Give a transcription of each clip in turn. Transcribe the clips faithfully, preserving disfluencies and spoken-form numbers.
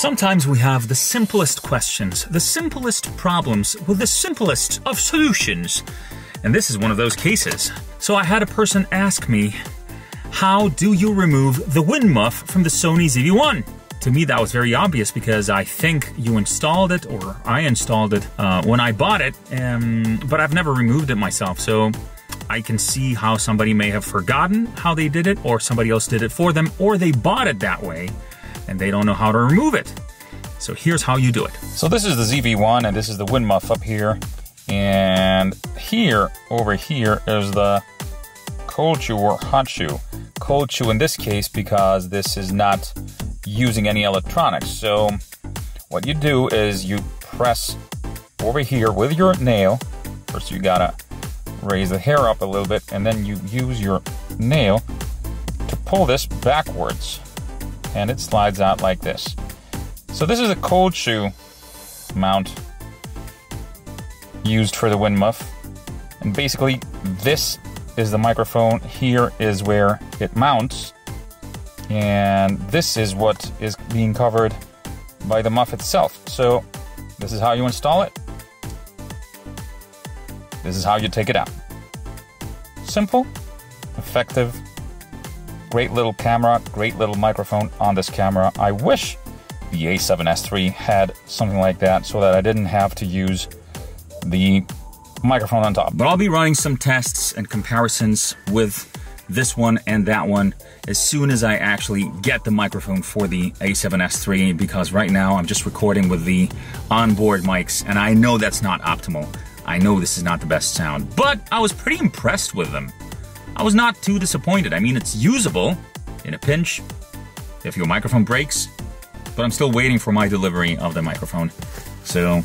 Sometimes we have the simplest questions, the simplest problems with the simplest of solutions. And this is one of those cases. So I had a person ask me, how do you remove the wind muff from the Sony Z V one? To me, that was very obvious because I think you installed it, or I installed it uh, when I bought it, um, but I've never removed it myself. So I can see how somebody may have forgotten how they did it, or somebody else did it for them, or they bought it that way and they don't know how to remove it. So here's how you do it. So this is the Z V one and this is the wind muff up here. And here, over here, is the cold shoe or hot shoe. Cold shoe in this case because this is not using any electronics. So what you do is you press over here with your nail. First you gotta raise the hair up a little bit, and then you use your nail to pull this backwards, and it slides out like this. So this is a cold shoe mount used for the wind muff, and basically this is the microphone. Here is where it mounts, and this is what is being covered by the muff itself. So this is how you install it. This is how you take it out. Simple, effective, great little camera, great little microphone on this camera. I wish the A seven S three had something like that so that I didn't have to use the microphone on top. But I'll be running some tests and comparisons with this one and that one as soon as I actually get the microphone for the A seven S three, because right now I'm just recording with the onboard mics and I know that's not optimal. I know this is not the best sound, but I was pretty impressed with them. I was not too disappointed. I mean, it's usable in a pinch if your microphone breaks, but I'm still waiting for my delivery of the microphone. So,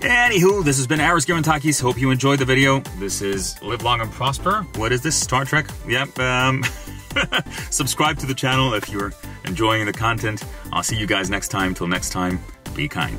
anywho, this has been Aris Gerontakis. Hope you enjoyed the video. This is Live Long and Prosper. What is this, Star Trek? Yep, um, subscribe to the channel if you're enjoying the content. I'll see you guys next time. Till next time, be kind.